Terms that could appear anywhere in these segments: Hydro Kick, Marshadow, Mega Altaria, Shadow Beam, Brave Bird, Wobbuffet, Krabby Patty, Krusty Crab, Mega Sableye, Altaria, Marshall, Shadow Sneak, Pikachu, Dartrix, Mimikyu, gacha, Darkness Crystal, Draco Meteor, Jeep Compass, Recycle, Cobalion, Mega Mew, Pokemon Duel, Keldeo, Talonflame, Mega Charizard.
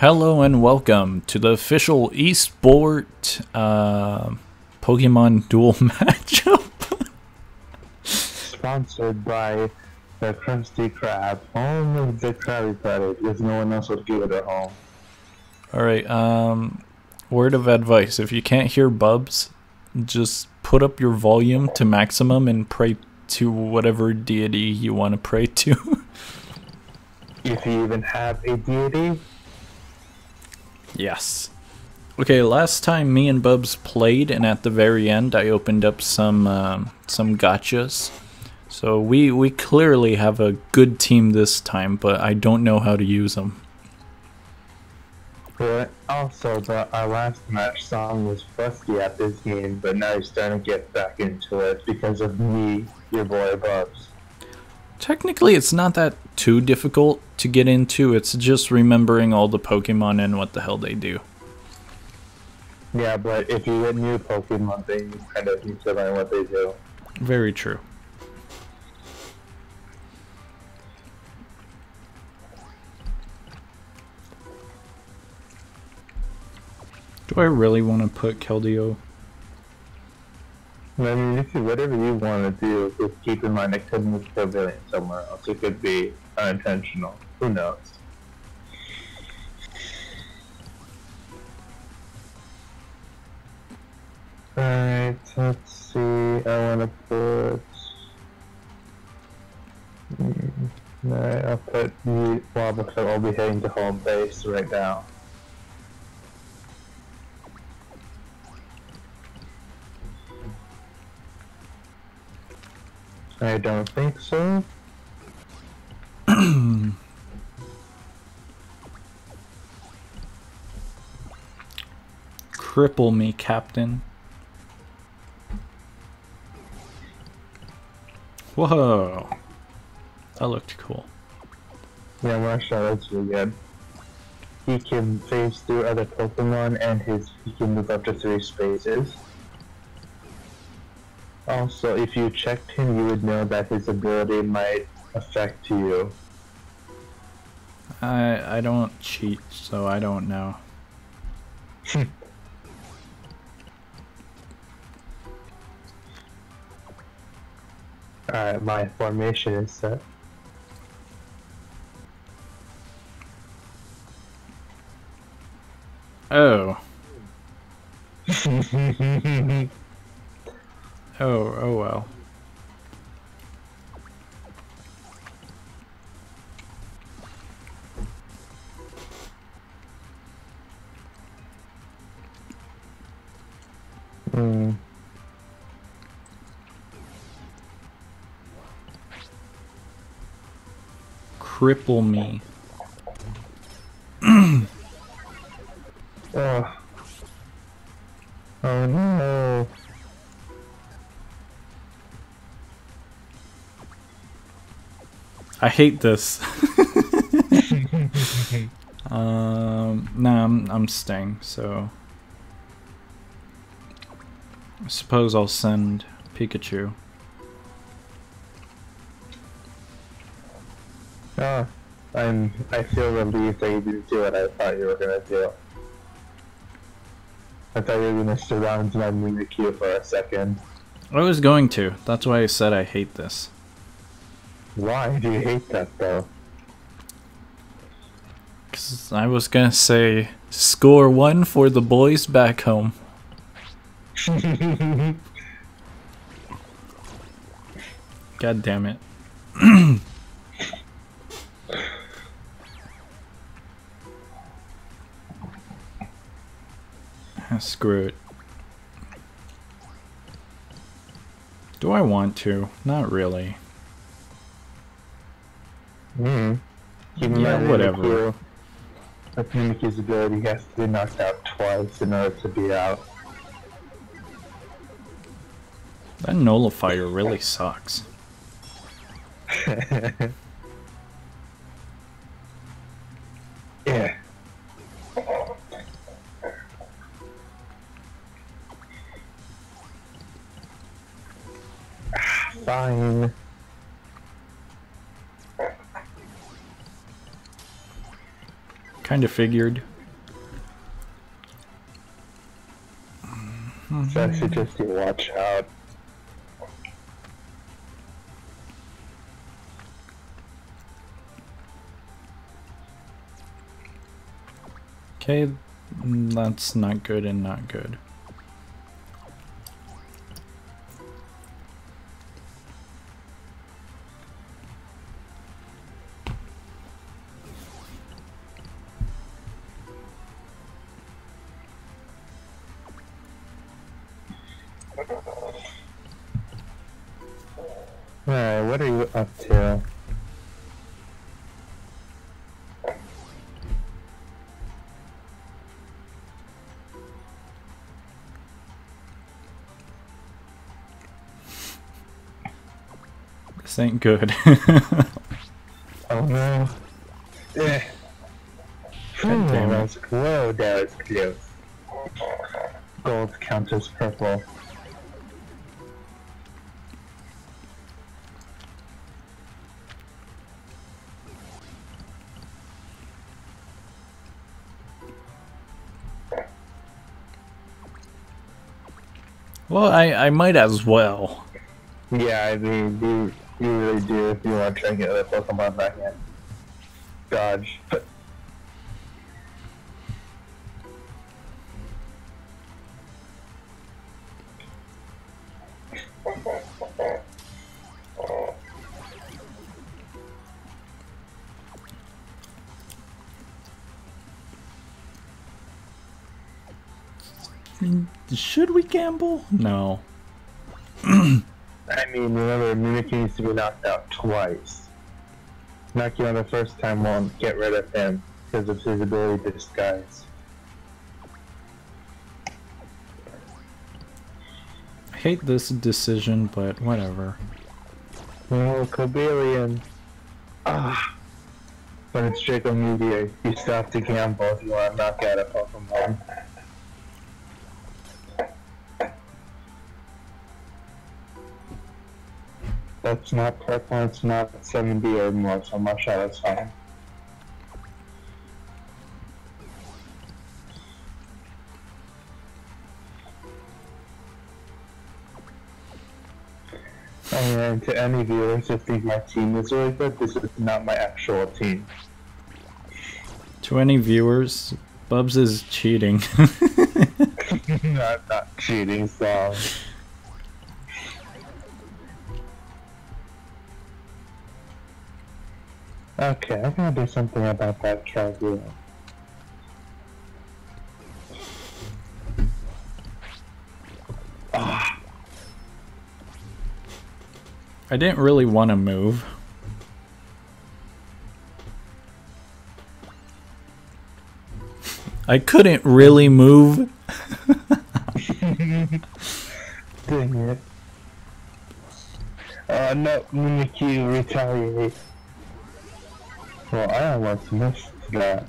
Hello and welcome to the official eSport Pokemon Duel matchup. Sponsored by the Krusty Crab. Only the Krabby Patty, if no one else would give it at all. Alright, word of advice. If you can't hear Bubs, just put up your volume to maximum and pray to whatever deity you want to pray to. If you even have a deity. Yes. Okay, last time me and Bubs played, and at the very end I opened up some gachas. So we clearly have a good team this time, but I don't know how to use them. But also, our last match song was fusky at this game, but now you're starting to get back into it because of me, your boy Bubs. Technically, it's not that too difficult to get into. It's just remembering all the Pokemon and what the hell they do. Yeah, but if you get new Pokemon, then you kind of need to learn what they do. Very true. Do I really want to put Keldeo? I mean, whatever you want to do, just keep in mind it could move Cobalion somewhere else. It could be unintentional. Who knows? Alright, let's see. I want to put... Alright, I'll put the Wobbuffet. I'll be heading to home base right now. I don't think so. Cripple me, Captain. Whoa. That looked cool. Yeah, Marshall, that's really good. He can phase through other Pokemon and he can move up to 3 spaces. Also, if you checked him, you would know that his ability might affect you. I don't cheat, so I don't know. Alright, my formation is set. Oh. Oh well. Hmm. Cripple me. Oh no. I hate this. Nah, I'm staying, so... I suppose I'll send Pikachu. Ah, I feel relieved that you didn't do what I thought you were gonna do. I thought you were gonna surround my Mimikyu for a second. I was going to, that's why I said I hate this. Why do you hate that, though? Because I was going to say, score 1 for the boys back home. God damn it. Screw it. Do I want to? Not really. Yeah, whatever. I think his ability has to be knocked out twice in order to be out. That nullifier really sucks. Yeah. Fine. Kind of figured. It's actually just you watch out. Okay, that's not good and not good. Alright, what are you up to? This ain't good. Oh no. Yeah. Damn, that's close. That was close. Gold counters purple. Well, I might as well. Yeah, I mean, you really do if you want to try and get other Pokemon back in. Dodge. Should we gamble? No. I mean, remember, Mimikyu needs to be knocked out twice. Knock you on the first time won't get rid of him because of his ability to disguise. I hate this decision, but whatever. Oh, Cobalion. Ah. When it's Draco Meteor, you still have to gamble if you want to knock out a Pokemon. That's not purple, it's not 7B or more, so Marshadow, that's fine. And to any viewers who think my team is really good, this is not my actual team. To any viewers, Bubs is cheating. No, I'm not cheating, so... Okay, I'm gonna do something about that Keldeo. Ah. I didn't really want to move. I couldn't really move. Dang it. No, Mimikyu retaliate. Well, I almost missed that.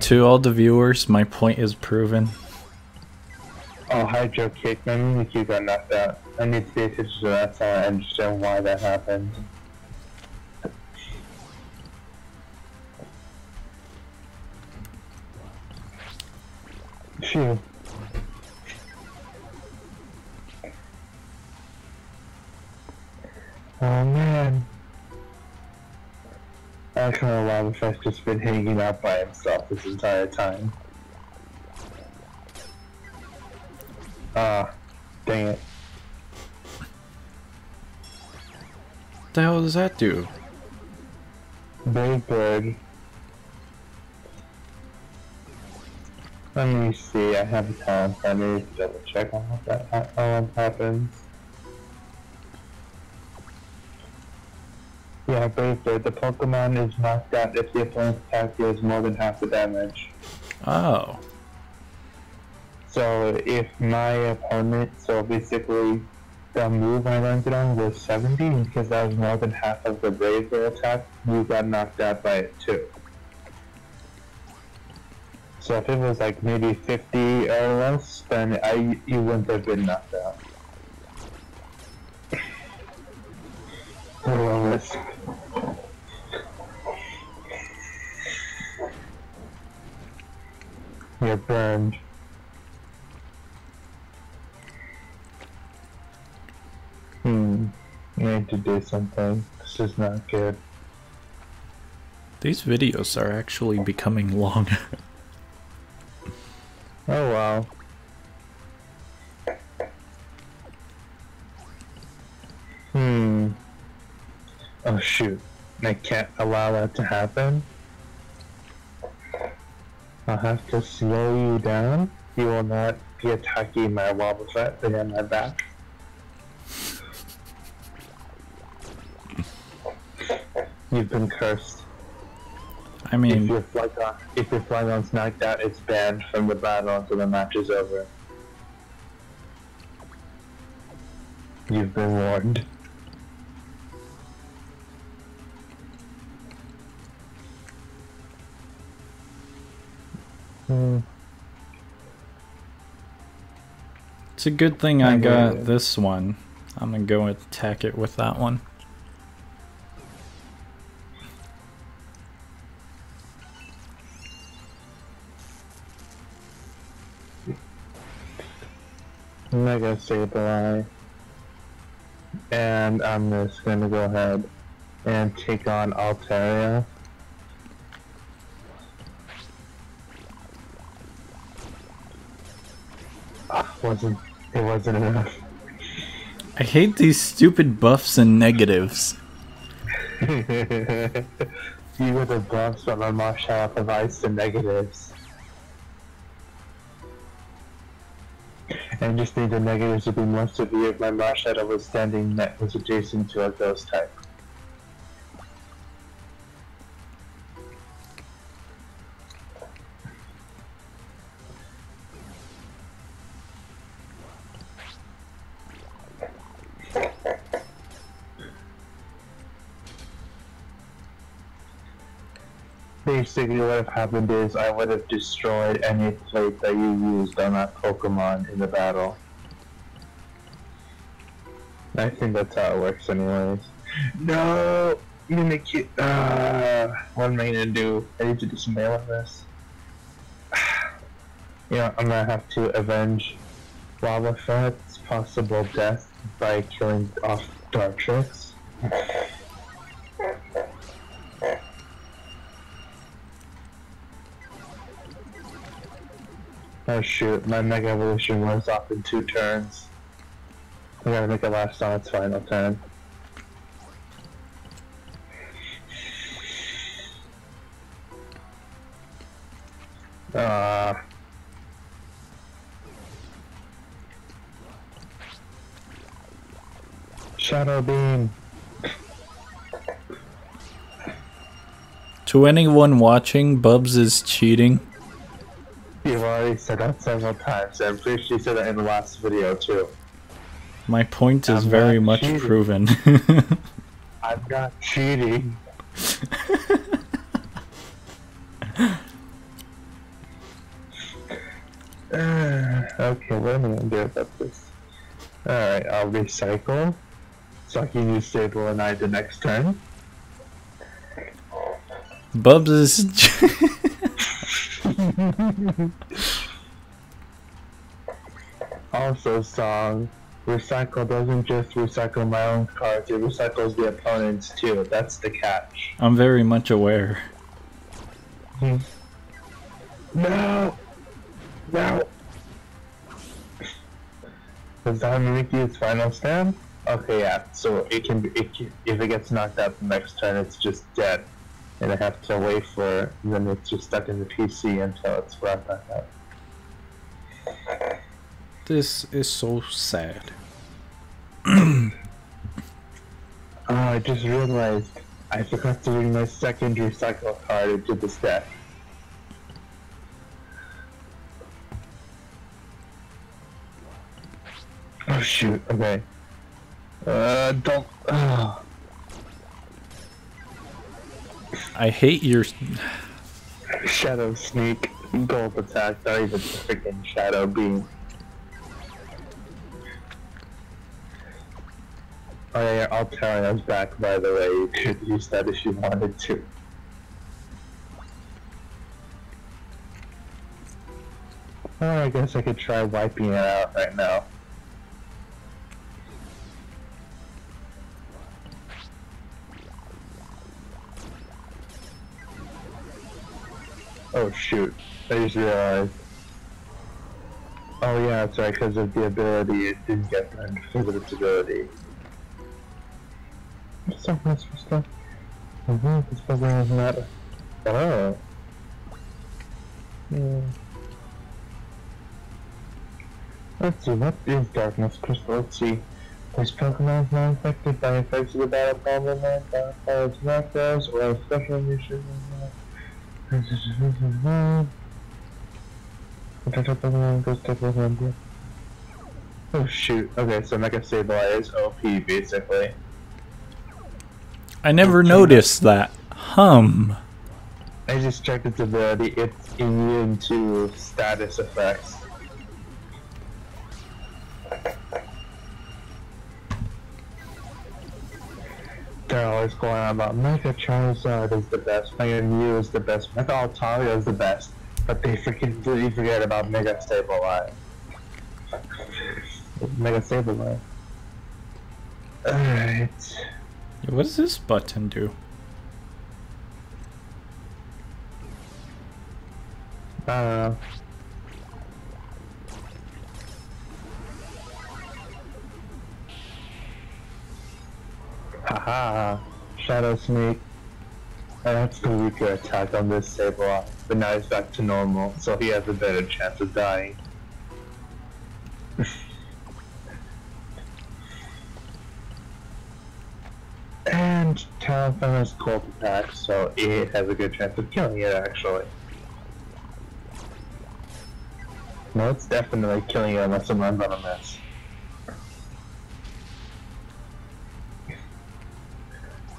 To all the viewers, my point is proven. Oh, Hydro Kick. My Mimikyu got knocked out. I need to pay attention to that so I understand why that happened. Phew. Oh, man. Actually, Wobbuffet's just been hanging out by himself this entire time. Ah, dang it. What the hell does that do? Brave Bird. Let me see, I have a talent, so I need to double check on what that talent happens. Yeah, Brave Bird, the Pokemon is knocked out if the opponent's attack deals more than half the damage. Oh. So if my opponent, so basically the move I landed on was 70, because that was more than half of the Brave Bird attack, you got knocked out by it too. So if it was like maybe 50 or less, then you wouldn't have been knocked out. You're burned. do something. This is not good. These videos are actually becoming longer. Oh wow. Hmm. Oh shoot. I can't allow that to happen. I'll have to slow you down. You will not be attacking my Wobbuffet behind my back. You've been cursed. I mean, if your Flygon's knocked out, it's banned from the battle until the match is over. You've been warned. It's a good thing I got this one. I'm gonna go attack it with that one. Mega Sableye. And I'm just gonna go ahead and take on Altaria. It wasn't enough. I hate these stupid buffs and negatives. You were the buffs on my Marshall provides the negatives. I just need the negatives to be more severe if my Marshadow was standing that was adjacent to a ghost type. Basically what would have happened is I would have destroyed any plate that you used on that Pokemon in the battle. I think that's how it works anyways. No! Mimikyu! What am I gonna do? I need to do some mail on this. You know, I'm gonna have to avenge Wobbuffet's possible death by killing off Dartrix. Oh shoot, my Mega Evolution runs off in 2 turns. I gotta make it last on its final turn. Shadow Beam! To anyone watching, Bubs is cheating. You've already said that several times, and I'm pretty sure you said that in the last video too. My point is very much proven. I'm not cheating. Okay, what am I gonna do about this? Alright, I'll recycle. So I can use Sable and I the next turn. Bubs is also, song Recycle doesn't just recycle my own cards, it recycles the opponents too. That's the catch. I'm very much aware. No! No! Does that Mimikyu its final stand? Okay, yeah, so it can be, if it gets knocked out the next turn, it's just dead. And I have to wait for it, and then it's just stuck in the PC until it's brought back up. This is so sad. Oh, I just realized I forgot to bring my second recycle card into this deck. Oh shoot, okay. Don't... I hate your Shadow Sneak, Gold Attack, not even freaking Shadow Beam. Oh yeah, Altaria's back, by the way, you could use that if you wanted to. Oh, I guess I could try wiping it out right now. Oh shoot, I just realized. Oh yeah, that's right, because of the ability, it didn't get them because of its ability. What's up, that's for stuff? Mm-hmm, this probably doesn't matter. Oh. Yeah. Let's see, what is Darkness Crystal? Let's see. This Pokemon is not affected by effects of the battle problem, all its knockdowns, or a special mission. Oh shoot, okay, so Mega Sableye is OP basically. I never noticed that. I just checked its ability, it's immune to status effects. They're always going on about Mega Charizard is the best, Mega Mew is the best, Mega Altaria is the best, but they completely forget about Mega Sableye. Mega Sableye. Alright. What does this button do? Haha, Shadow Sneak. That's the weaker attack on this Sableye, but now he's back to normal, so he has a better chance of dying. And Talonflame has cold attack, so it has a good chance of killing it actually. No, it's definitely killing it unless I'm running on this.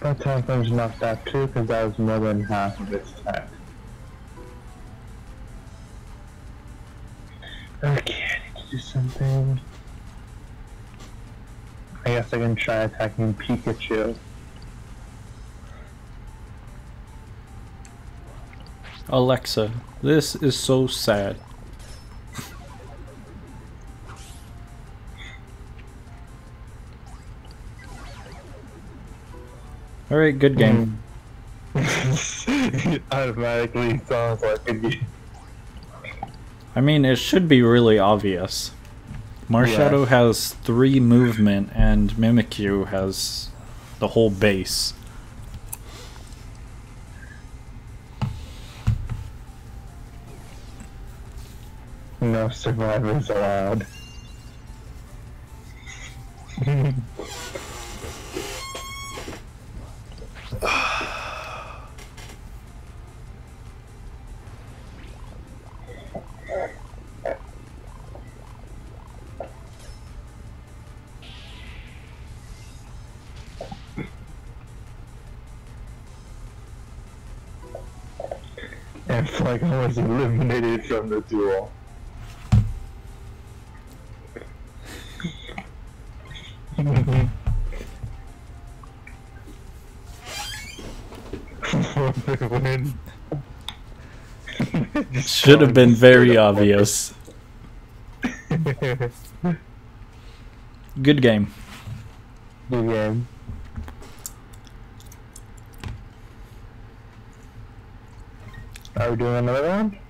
That time frame's not that too, because that was more than half of its time. Okay, I need to do something. I guess I can try attacking Pikachu. Alexa, this is so sad. Alright, good game. Automatically sounds like a game. I mean, it should be really obvious. Marshadow has 3 movement and Mimikyu has the whole base. No survivors allowed. I was eliminated from the duel. For the win. Should have been very obvious. Good game. Good game. Are we doing another one?